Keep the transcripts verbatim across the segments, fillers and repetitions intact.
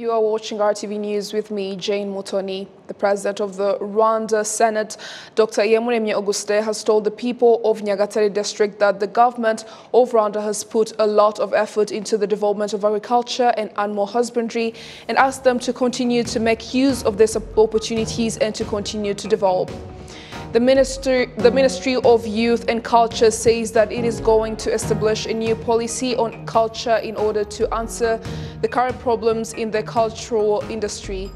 You are watching R T V News with me, Jane Mutoni. The president of the Rwanda Senate, Doctor Yemuremy Auguste, has told the people of Nyagatare district that the government of Rwanda has put a lot of effort into the development of agriculture and animal husbandry and asked them to continue to make use of these opportunities and to continue to develop. The Ministry, the Ministry of Youth and Culture says that it is going to establish a new policy on culture in order to answer the current problems in the cultural industry.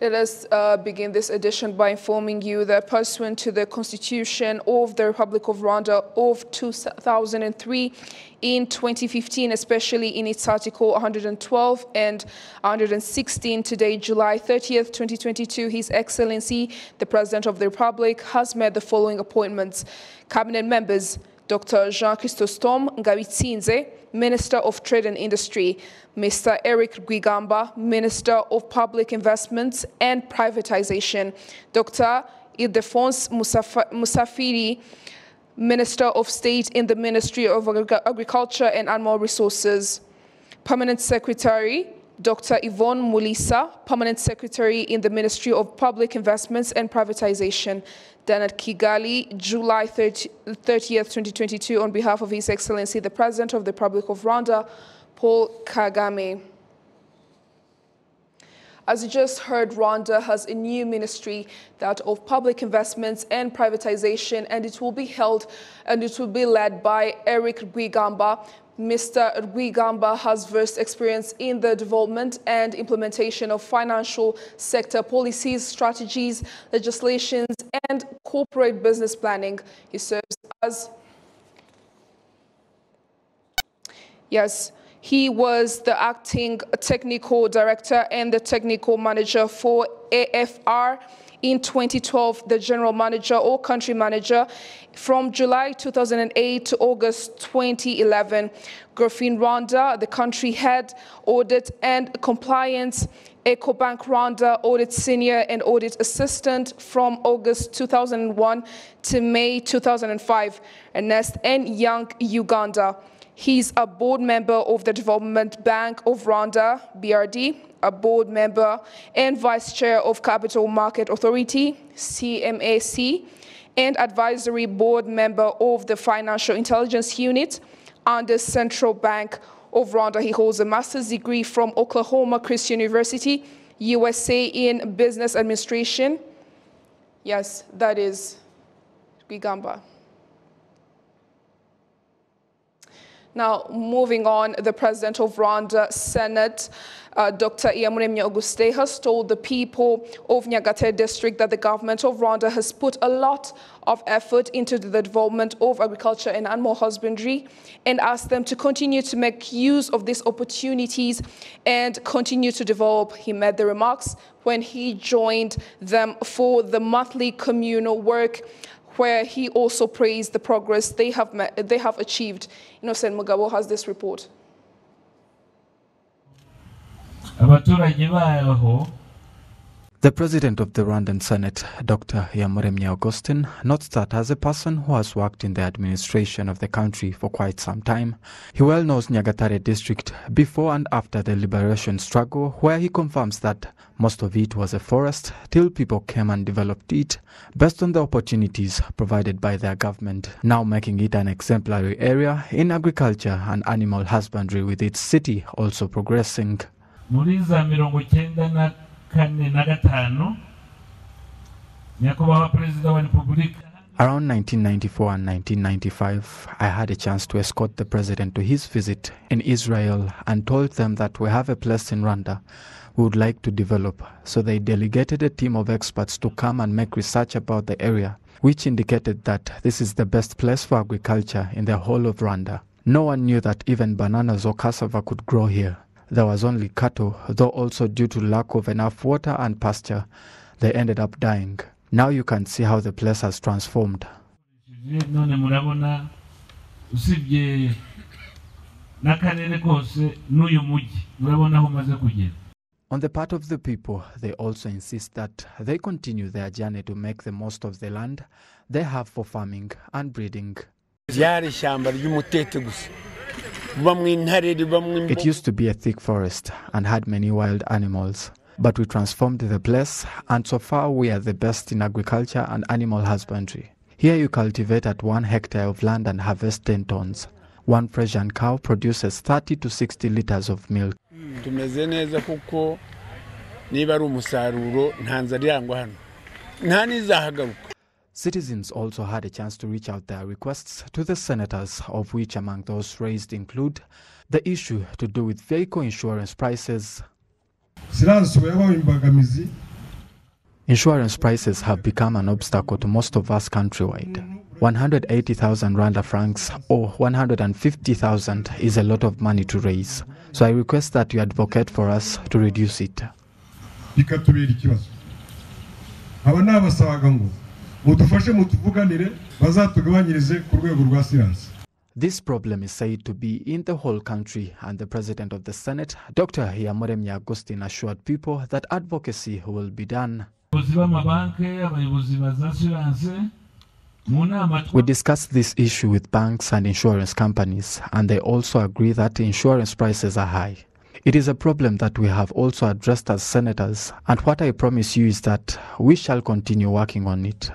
Let us uh, begin this edition by informing you that pursuant to the Constitution of the Republic of Rwanda of two thousand three, in twenty fifteen, especially in its Article one hundred twelve and one hundred sixteen, today, July thirtieth, twenty twenty-two, His Excellency, the President of the Republic, has made the following appointments. Cabinet members: Doctor Jean-Christostom Tom, Minister of Trade and Industry; Mister Eric Guigamba, Minister of Public Investments and Privatization; Doctor Idefons Musafiri, Minister of State in the Ministry of Agriculture and Animal Resources; Permanent Secretary, Doctor Yvonne Mulisa, Permanent Secretary in the Ministry of Public Investments and Privatization. Then at Kigali, July thirtieth, twenty twenty-two, on behalf of His Excellency, the President of the Republic of Rwanda, Paul Kagame. As you just heard, Rwanda has a new ministry, that of Public Investments and Privatization, and it will be held and it will be led by Eric Guigamba. Mister Rwigamba has vast experience in the development and implementation of financial sector policies, strategies, legislations, and corporate business planning. He serves as... Yes, he was the acting technical director and the technical manager for A F R. In twenty twelve, the general manager or country manager from July two thousand eight to August twenty eleven. Grafine Rwanda, the country head, audit and compliance. Ecobank Rwanda, audit senior and audit assistant from August two thousand one to May two thousand five. Ernest and Young, Uganda. He's a board member of the Development Bank of Rwanda, B R D, a board member and vice chair of Capital Market Authority, C M A C, and advisory board member of the Financial Intelligence Unit under Central Bank of Rwanda. He holds a master's degree from Oklahoma Christian University, U S A, in business administration. Yes, that is Guigamba. Now, moving on, the President of Rwanda Senate, uh, Doctor Iyamuremye Augustin, has told the people of Nyagatare district that the government of Rwanda has put a lot of effort into the development of agriculture and animal husbandry and asked them to continue to make use of these opportunities and continue to develop. He made the remarks when he joined them for the monthly communal work, where he also praised the progress they have met, they have achieved. Innocent Mugabo has this report. The President of the Rwandan Senate, Doctor Iyamuremye Augustin, notes that as a person who has worked in the administration of the country for quite some time, he well knows Nyagatare district before and after the liberation struggle, where he confirms that most of it was a forest till people came and developed it based on the opportunities provided by their government, now making it an exemplary area in agriculture and animal husbandry, with its city also progressing. Around nineteen ninety-four and nineteen ninety-five, I had a chance to escort the president to his visit in Israel and told them that we have a place in Rwanda we would like to develop. So they delegated a team of experts to come and make research about the area, which indicated that this is the best place for agriculture in the whole of Rwanda. No one knew that even bananas or cassava could grow here. There was only cattle, though also due to lack of enough water and pasture, they ended up dying. Now you can see how the place has transformed. On the part of the people, they also insist that they continue their journey to make the most of the land they have for farming and breeding. It used to be a thick forest and had many wild animals, but we transformed the place, and so far we are the best in agriculture and animal husbandry. Here you cultivate at one hectare of land and harvest ten tons. One Frisian cow produces thirty to sixty liters of milk. Citizens also had a chance to reach out their requests to the senators, of which among those raised include the issue to do with vehicle insurance prices. Insurance prices have become an obstacle to most of us countrywide. one hundred eighty thousand Rwanda francs or one hundred fifty thousand is a lot of money to raise. So I request that you advocate for us to reduce it. This problem is said to be in the whole country, and the President of the Senate, Doctor Iyamuremye Augustin, assured people that advocacy will be done. We discussed this issue with banks and insurance companies, and they also agree that insurance prices are high. It is a problem that we have also addressed as senators, and what I promise you is that we shall continue working on it.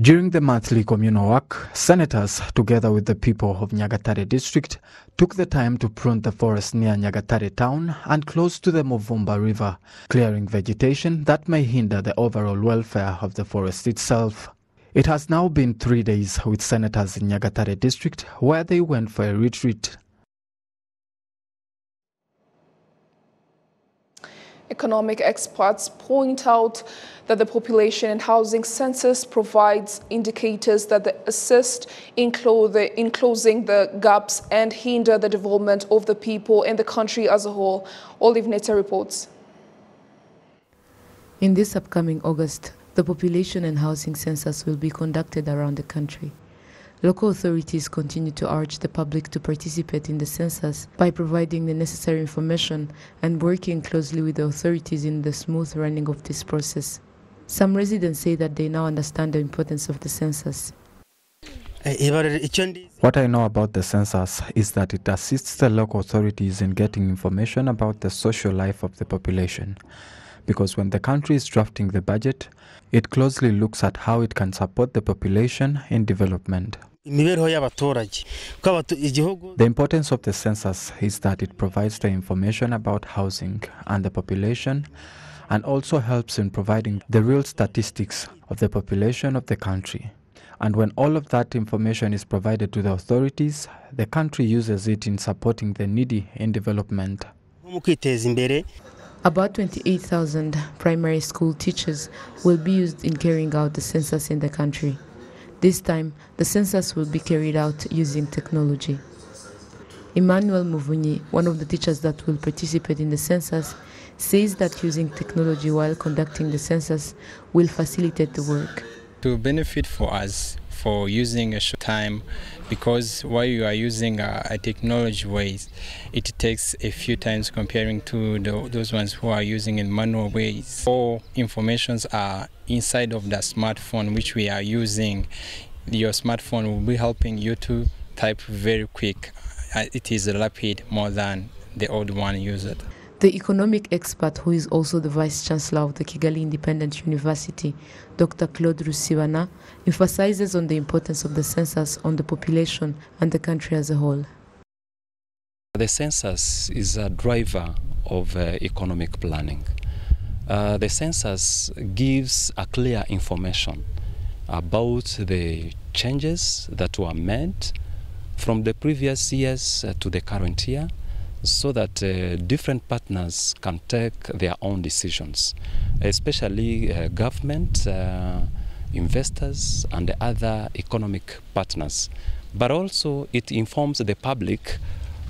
During the monthly communal work, senators, together with the people of Nyagatare district, took the time to prune the forest near Nyagatare town and close to the Muvumba River, clearing vegetation that may hinder the overall welfare of the forest itself. It has now been three days with senators in Nyagatare district, where they went for a retreat. Economic experts point out that the population and housing census provides indicators that they assist in, the, in closing the gaps and hinder the development of the people and the country as a whole. Olive Neta reports. In this upcoming August, the population and housing census will be conducted around the country. Local authorities continue to urge the public to participate in the census by providing the necessary information and working closely with the authorities in the smooth running of this process. Some residents say that they now understand the importance of the census. What I know about the census is that it assists the local authorities in getting information about the social life of the population, because when the country is drafting the budget, it closely looks at how it can support the population in development. The importance of the census is that it provides the information about housing and the population, and also helps in providing the real statistics of the population of the country. And when all of that information is provided to the authorities, the country uses it in supporting the needy in development. About twenty-eight thousand primary school teachers will be used in carrying out the census in the country. This time, the census will be carried out using technology. Emmanuel Muvunyi, one of the teachers that will participate in the census, says that using technology while conducting the census will facilitate the work. To benefit for us for using a short time, because while you are using a, a technology ways, it takes a few times comparing to the, those ones who are using in manual ways. All informations are inside of the smartphone which we are using. Your smartphone will be helping you to type very quick. It is rapid more than the old one used. The economic expert, who is also the Vice-Chancellor of the Kigali Independent University, Doctor Claude Rusivana, emphasizes on the importance of the census on the population and the country as a whole. The census is a driver of uh, economic planning. Uh, the census gives a clear information about the changes that were made from the previous years to the current year, so that uh, different partners can take their own decisions, especially uh, government, uh, investors, and other economic partners. But also it informs the public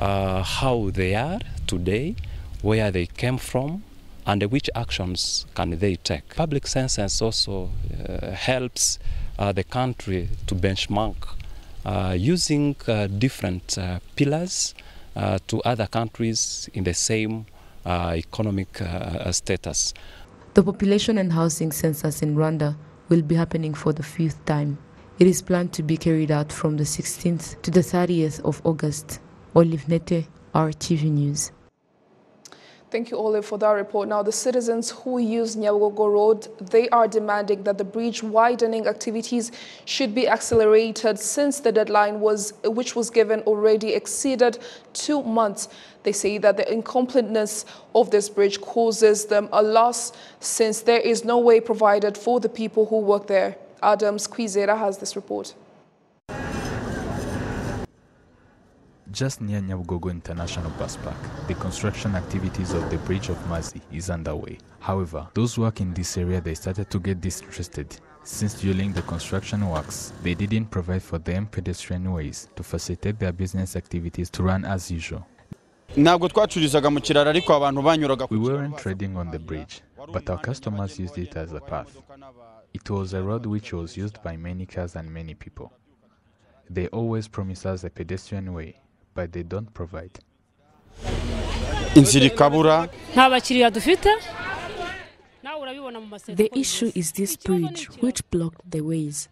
uh, how they are today, where they came from, and which actions can they take. Public census also uh, helps uh, the country to benchmark uh, using uh, different uh, pillars uh, to other countries in the same uh, economic uh, status. The population and housing census in Rwanda will be happening for the fifth time. It is planned to be carried out from the sixteenth to the thirtieth of August. Olive Neta, R T V News. Thank you, Olive, for that report. Now, the citizens who use Nyawogo Road, they are demanding that the bridge widening activities should be accelerated since the deadline was, which was given already exceeded two months. They say that the incompleteness of this bridge causes them a loss since there is no way provided for the people who work there. Adams Kwizera has this report. Just near Nyabugogo International Bus Park, the construction activities of the Bridge of Mercy is underway. However, those who work in this area, they started to get disinterested since during the construction works, they didn't provide for them pedestrian ways to facilitate their business activities to run as usual. We weren't trading on the bridge, but our customers used it as a path. It was a road which was used by many cars and many people. They always promise us a pedestrian way, but they don't provide. The issue is this bridge, which blocked the ways.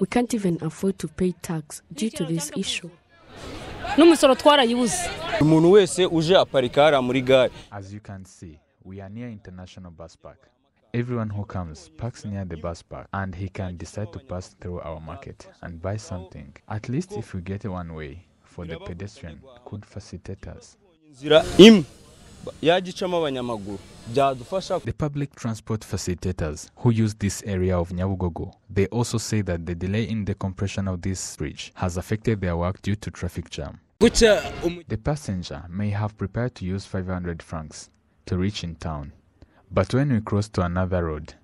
We can't even afford to pay tax due to this issue. As you can see, we are near International Bus Park. Everyone who comes parks near the bus park, and he can decide to pass through our market and buy something. At least if we get one way for the pedestrian, could facilitate us. The public transport facilitators who use this area of Nyabugogo, they also say that the delay in the compression of this bridge has affected their work due to traffic jam. The passenger may have prepared to use five hundred francs to reach in town. But when we cross to another road,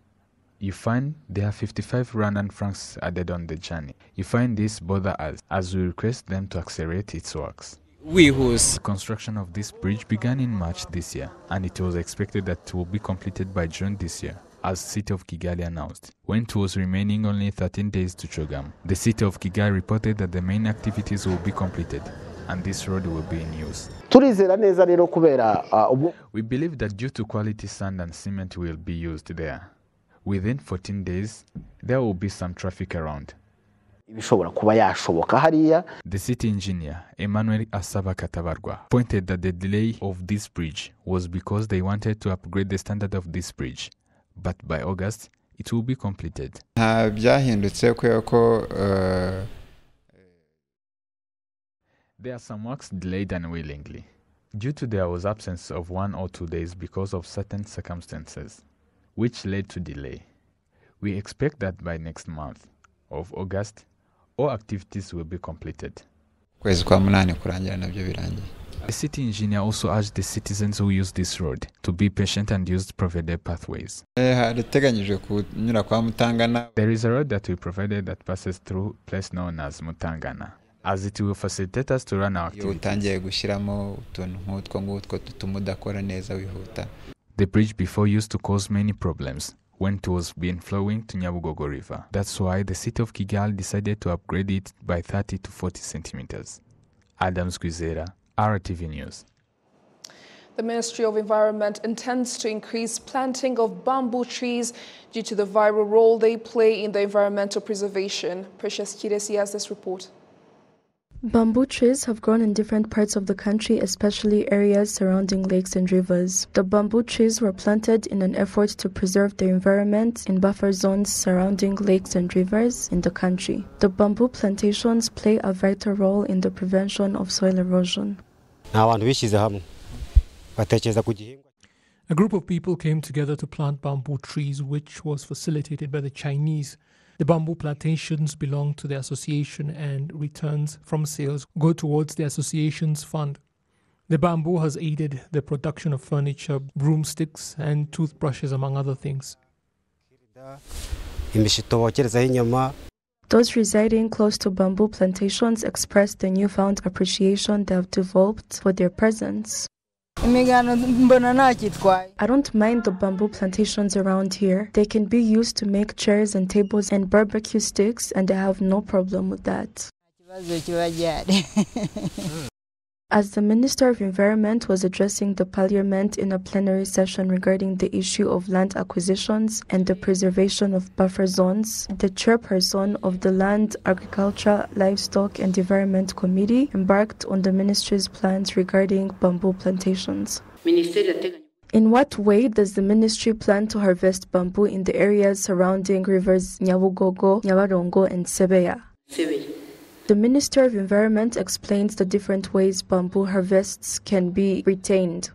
you find there are fifty-five Rwandan francs added on the journey. You find this bother us as we request them to accelerate its works. We whose construction of this bridge began in March this year, and it was expected that it will be completed by June this year, as the city of Kigali announced, when it was remaining only thirteen days to Chogam. The city of Kigali reported that the main activities will be completed, and this road will be in use. We believe that due to quality sand and cement will be used there, within fourteen days, there will be some traffic around. The city engineer, Emmanuel Asava Katavargwa, pointed that the delay of this bridge was because they wanted to upgrade the standard of this bridge, but by August, it will be completed. There are some works delayed unwillingly, due to there was absence of one or two days because of certain circumstances, which led to delay. We expect that by next month of August, all activities will be completed. The city engineer also urged the citizens who use this road to be patient and use provided pathways. There is a road that we provided that passes through a place known as Mutangana, as it will facilitate us to run our activities. The bridge before used to cause many problems when it was being flowing to Nyabugogo River. That's why the city of Kigali decided to upgrade it by thirty to forty centimeters. Adams Kwizera, R T V News. The Ministry of Environment intends to increase planting of bamboo trees due to the viral role they play in the environmental preservation. Precious Kirezi has this report. Bamboo trees have grown in different parts of the country, especially areas surrounding lakes and rivers. The bamboo trees were planted in an effort to preserve the environment in buffer zones surrounding lakes and rivers in the country. The bamboo plantations play a vital role in the prevention of soil erosion. A group of people came together to plant bamboo trees, which was facilitated by the Chinese. The bamboo plantations belong to the association, and returns from sales go towards the association's fund. The bamboo has aided the production of furniture, broomsticks and toothbrushes, among other things. Those residing close to bamboo plantations expressed the newfound appreciation they have developed for their presence. I don't mind the bamboo plantations around here. They can be used to make chairs and tables and barbecue sticks, and I have no problem with that. As the Minister of Environment was addressing the Parliament in a plenary session regarding the issue of land acquisitions and the preservation of buffer zones, the chairperson of the Land, Agriculture, Livestock and Environment Committee embarked on the Ministry's plans regarding bamboo plantations. In what way does the ministry plan to harvest bamboo in the areas surrounding rivers Nyabugogo, Nyabarongo and Sebea? The Minister of Environment explains the different ways bamboo harvests can be retained.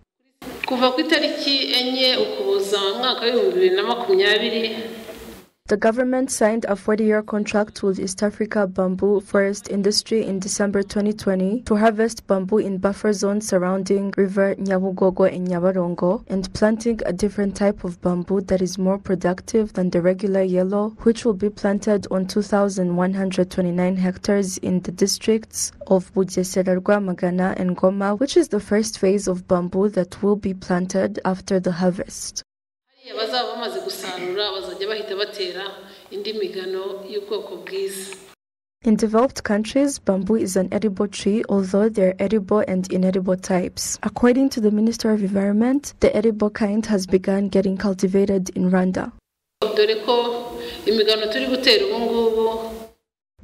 The government signed a forty-year contract with East Africa Bamboo Forest Industry in December twenty twenty to harvest bamboo in buffer zones surrounding River Nyabugogo and Nyabarongo and planting a different type of bamboo that is more productive than the regular yellow, which will be planted on two thousand one hundred twenty-nine hectares in the districts of Bugesera, Magana and Goma, which is the first phase of bamboo that will be planted after the harvest. In developed countries, bamboo is an edible tree, although there are edible and inedible types. According to the Minister of Environment, the edible kind has begun getting cultivated in Rwanda.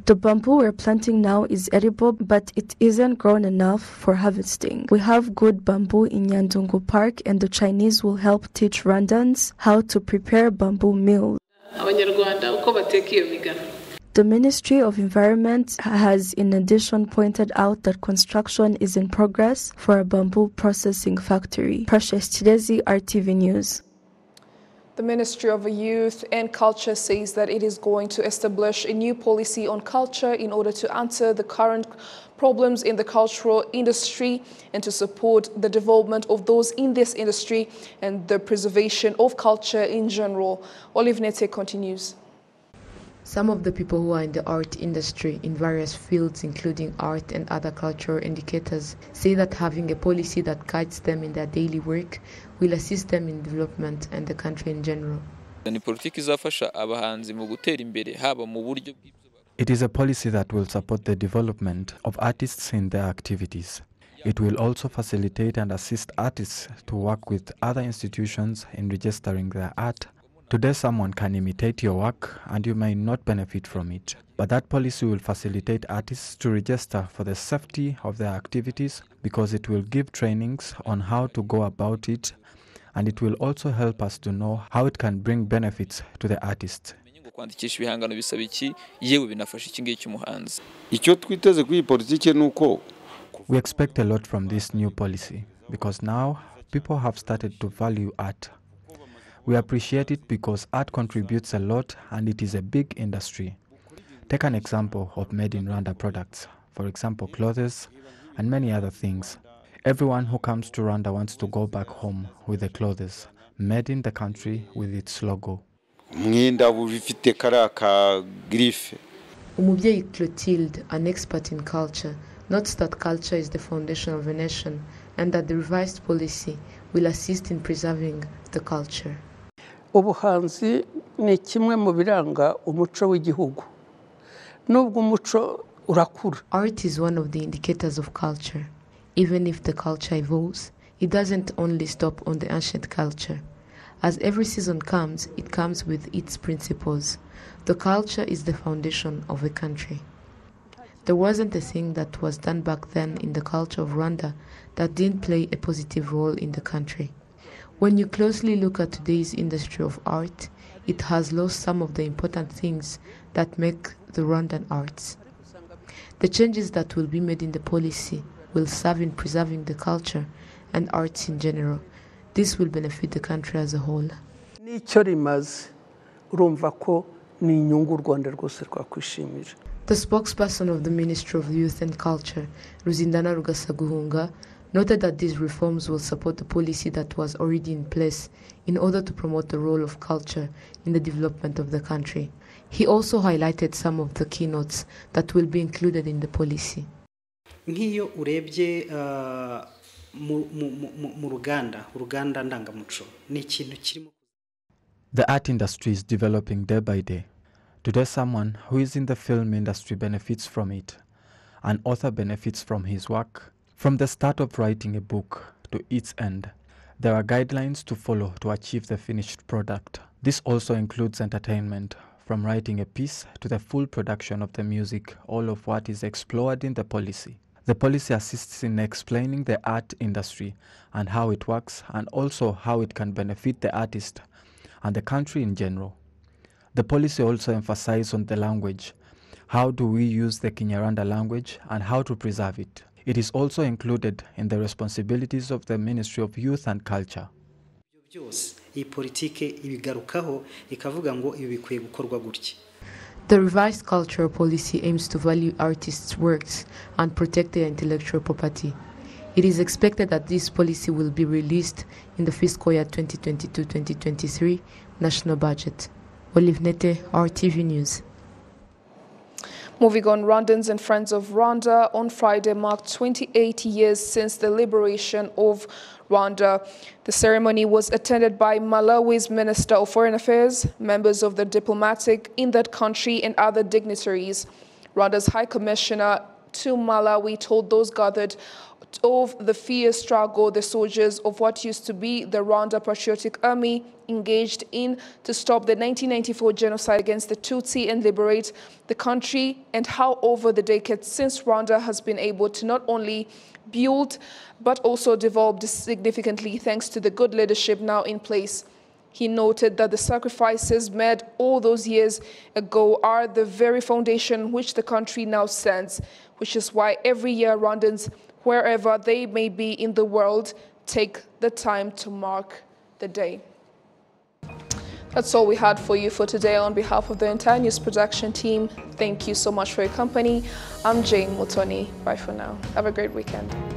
The bamboo we're planting now is edible, but it isn't grown enough for harvesting. We have good bamboo in Nyandungu Park, and the Chinese will help teach Rwandans how to prepare bamboo meal. The Ministry of Environment has in addition pointed out that construction is in progress for a bamboo processing factory. Precious Kirezi, R T V News. The Ministry of Youth and Culture says that it is going to establish a new policy on culture in order to answer the current problems in the cultural industry and to support the development of those in this industry and the preservation of culture in general. Olive Neta continues. Some of the people who are in the art industry in various fields, including art and other cultural indicators, say that having a policy that guides them in their daily work will assist them in development and the country in general. It is a policy that will support the development of artists in their activities. It will also facilitate and assist artists to work with other institutions in registering their art. Today someone can imitate your work and you may not benefit from it, but that policy will facilitate artists to register for the safety of their activities because it will give trainings on how to go about it, and it will also help us to know how it can bring benefits to the artist. We expect a lot from this new policy because now people have started to value art. We appreciate it because art contributes a lot and it is a big industry. Take an example of made in Rwanda products, for example clothes and many other things. Everyone who comes to Rwanda wants to go back home with the clothes made in the country with its logo. Umubyeyi Clotilde, an expert in culture, notes that culture is the foundation of a nation and that the revised policy will assist in preserving the culture. Ubuhanzi ni kimwe mu biranga umuco w'igihugu. Nubwo umuco urakura. Art is one of the indicators of culture. Even if the culture evolves, it doesn't only stop on the ancient culture. As every season comes, it comes with its principles. The culture is the foundation of a country. There wasn't a thing that was done back then in the culture of Rwanda that didn't play a positive role in the country. When you closely look at today's industry of art, it has lost some of the important things that make the Rwandan arts. The changes that will be made in the policy will serve in preserving the culture and arts in general. This will benefit the country as a whole. The spokesperson of the Ministry of Youth and Culture, Ruzindana Rugasaguhunga, noted that these reforms will support the policy that was already in place in order to promote the role of culture in the development of the country. He also highlighted some of the keynotes that will be included in the policy. Nkiyo urebye mu Ruganda, Ruganda ndangamuco ni ikintu kirimo. The art industry is developing day by day. Today someone who is in the film industry benefits from it. An author benefits from his work. From the start of writing a book to its end, there are guidelines to follow to achieve the finished product. This also includes entertainment, from writing a piece to the full production of the music, all of what is explored in the policy. The policy assists in explaining the art industry and how it works, and also how it can benefit the artist and the country in general. The policy also emphasizes on the language. How do we use the Kinyarwanda language and how to preserve it? It is also included in the responsibilities of the Ministry of Youth and Culture. The revised cultural policy aims to value artists' works and protect their intellectual property. It is expected that this policy will be released in the fiscal year twenty twenty-two twenty twenty-three national budget. Olive Neta, R T V News. Moving on, Rwandans and Friends of Rwanda on Friday marked twenty-eight years since the liberation of Rwanda. The ceremony was attended by Malawi's Minister of Foreign Affairs, members of the diplomatic in that country and other dignitaries. Rwanda's High Commissioner to Malawi told those gathered of the fierce struggle the soldiers of what used to be the Rwanda Patriotic Army engaged in to stop the nineteen ninety-four genocide against the Tutsi and liberate the country, and how over the decades since Rwanda has been able to not only build but also develop significantly thanks to the good leadership now in place. He noted that the sacrifices made all those years ago are the very foundation which the country now stands, which is why every year Rwandans, wherever they may be in the world, take the time to mark the day. That's all we had for you for today. On behalf of the entire news production team, thank you so much for your company. I'm Jane Mutoni. Bye for now. Have a great weekend.